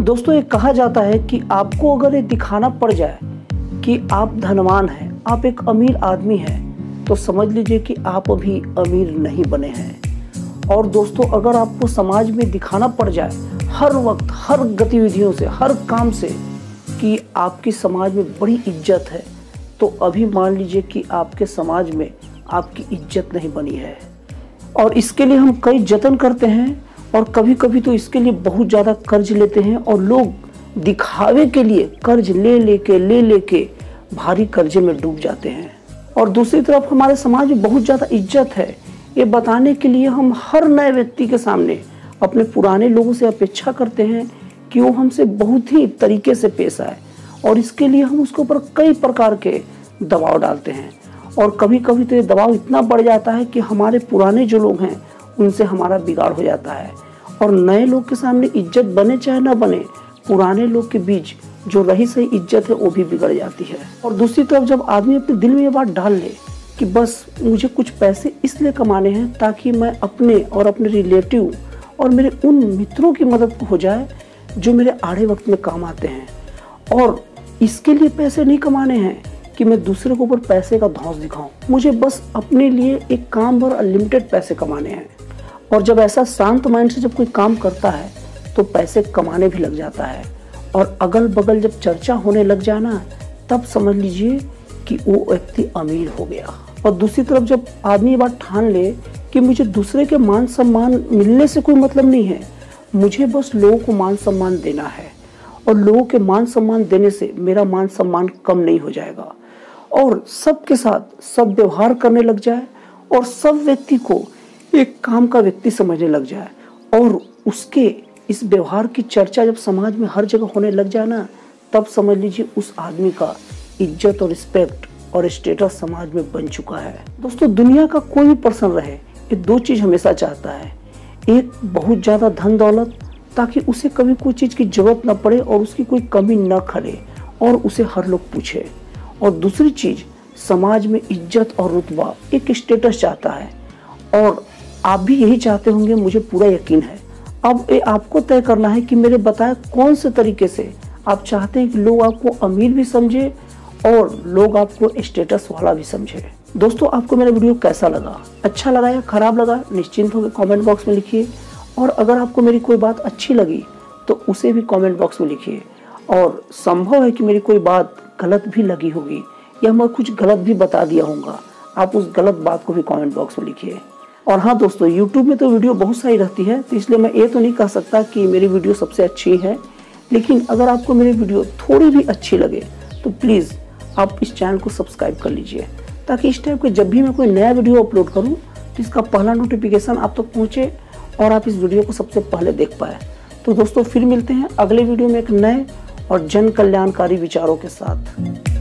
दोस्तों ये कहा जाता है कि आपको अगर ये दिखाना पड़ जाए कि आप धनवान हैं, आप एक अमीर आदमी हैं, तो समझ लीजिए कि आप अभी अमीर नहीं बने हैं। और दोस्तों अगर आपको समाज में दिखाना पड़ जाए हर वक्त, हर गतिविधियों से, हर काम से कि आपकी समाज में बड़ी इज्जत है, तो अभी मान लीजिए कि आपके समाज में आपकी इज्जत नहीं बनी है। और इसके लिए हम कई जतन करते हैं और कभी कभी तो इसके लिए बहुत ज़्यादा कर्ज लेते हैं, और लोग दिखावे के लिए कर्ज ले लेके भारी कर्जे में डूब जाते हैं। और दूसरी तरफ हमारे समाज में बहुत ज़्यादा इज्जत है, ये बताने के लिए हम हर नए व्यक्ति के सामने अपने पुराने लोगों से अपेक्षा करते हैं कि वो हमसे बहुत ही तरीके से पेश आए, और इसके लिए हम उसके ऊपर कई प्रकार के दबाव डालते हैं। और कभी कभी तो ये दबाव इतना बढ़ जाता है कि हमारे पुराने जो लोग हैं उनसे हमारा बिगाड़ हो जाता है। और नए लोग के सामने इज्जत बने चाहे ना बने, पुराने लोग के बीच जो रही सही इज्जत है वो भी बिगड़ जाती है। और दूसरी तरफ जब आदमी अपने दिल में ये बात डाल ले कि बस मुझे कुछ पैसे इसलिए कमाने हैं ताकि मैं अपने और अपने रिलेटिव और मेरे उन मित्रों की मदद हो जाए जो मेरे आड़े वक्त में काम आते हैं, और इसके लिए पैसे नहीं कमाने हैं कि मैं दूसरे के ऊपर पैसे का धौंस दिखाऊं, मुझे बस अपने लिए एक काम भर अनलिमिटेड पैसे कमाने हैं। और जब ऐसा शांत माइंड से जब कोई काम करता है तो पैसे कमाने भी लग जाता है। और अगल बगल जब चर्चा होने लग जाना, तब समझ लीजिए कि वो व्यक्ति अमीर हो गया। और दूसरी तरफ जब आदमी ये बात ठान ले कि मुझे दूसरे के मान सम्मान मिलने से कोई मतलब नहीं है, मुझे बस लोगों को मान सम्मान देना है, और लोगों के मान सम्मान देने से मेरा मान सम्मान कम नहीं हो जाएगा, और सबके साथ सब व्यवहार करने लग जाए और सब व्यक्ति को एक काम का व्यक्ति समझने लग जाए, और उसके इस व्यवहार की चर्चा जब समाज में हर जगह होने लग जाए ना, तब समझ लीजिए उस आदमी का इज्जत और रिस्पेक्ट और स्टेटस समाज में बन चुका है। दोस्तों दुनिया का कोई भी पर्सन रहे, ये दो चीज़ हमेशा चाहता है, एक बहुत ज़्यादा धन दौलत ताकि उसे कभी कोई चीज़ की जरूरत ना पड़े और उसकी कोई कमी ना खड़े और उसे हर लोग पूछे, और दूसरी चीज़ समाज में इज्जत और रुतबा, एक स्टेटस चाहता है, और आप भी यही चाहते होंगे, मुझे पूरा यकीन है। अब ये आपको तय करना है कि मेरे बताए कौन से तरीके से आप चाहते हैं कि लोग आपको अमीर भी समझे और लोग आपको स्टेटस वाला भी समझे। दोस्तों आपको मेरा वीडियो कैसा लगा, अच्छा लगा या ख़राब लगा, निश्चिंत होकर कॉमेंट बॉक्स में लिखिए। और अगर आपको मेरी कोई बात अच्छी लगी तो उसे भी कॉमेंट बॉक्स में लिखिए। और संभव है कि मेरी कोई बात गलत भी लगी होगी या मैं कुछ गलत भी बता दिया होगा, आप उस गलत बात को भी कमेंट बॉक्स में लिखिए। और हाँ दोस्तों, YouTube में तो वीडियो बहुत सारी रहती है, तो इसलिए मैं ये तो नहीं कह सकता कि मेरी वीडियो सबसे अच्छी है, लेकिन अगर आपको मेरी वीडियो थोड़ी भी अच्छी लगे तो प्लीज़ आप इस चैनल को सब्सक्राइब कर लीजिए, ताकि इस टाइप के जब भी मैं कोई नया वीडियो अपलोड करूँ तो इसका पहला नोटिफिकेशन आप तक पहुँचे और आप इस वीडियो को सबसे पहले देख पाए। तो दोस्तों फिर मिलते हैं अगले वीडियो में एक नए और जन कल्याणकारी विचारों के साथ।